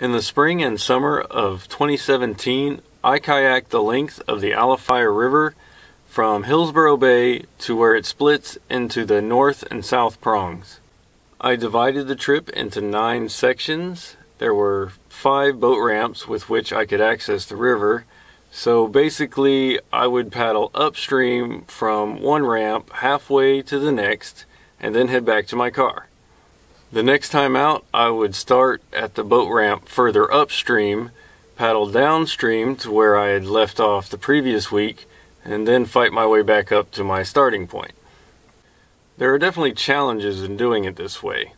In the spring and summer of 2017, I kayaked the length of the Alafia River from Hillsborough Bay to where it splits into the north and south prongs. I divided the trip into 9 sections. There were 5 boat ramps with which I could access the river. So basically, I would paddle upstream from one ramp halfway to the next and then head back to my car. The next time out, I would start at the boat ramp further upstream, paddle downstream to where I had left off the previous week, and then fight my way back up to my starting point. There are definitely challenges in doing it this way.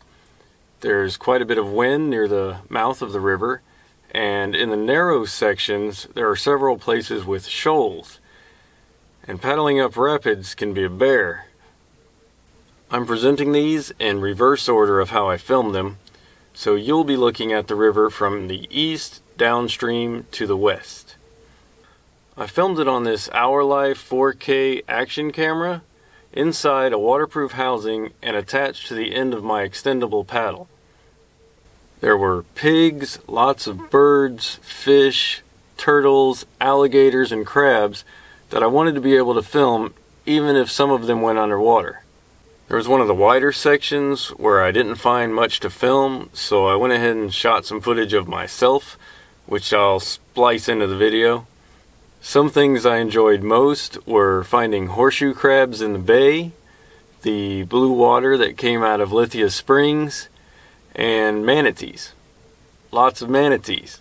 There's quite a bit of wind near the mouth of the river, and in the narrow sections there are several places with shoals, and paddling up rapids can be a bear. I'm presenting these in reverse order of how I filmed them, so you'll be looking at the river from the east downstream to the west. I filmed it on this Ourlife 4K action camera, inside a waterproof housing and attached to the end of my extendable paddle. There were pigs, lots of birds, fish, turtles, alligators, and crabs that I wanted to be able to film even if some of them went underwater. There was one of the wider sections where I didn't find much to film, so I went ahead and shot some footage of myself, which I'll splice into the video. Some things I enjoyed most were finding horseshoe crabs in the bay, the blue water that came out of Lithia Springs, and manatees. Lots of manatees.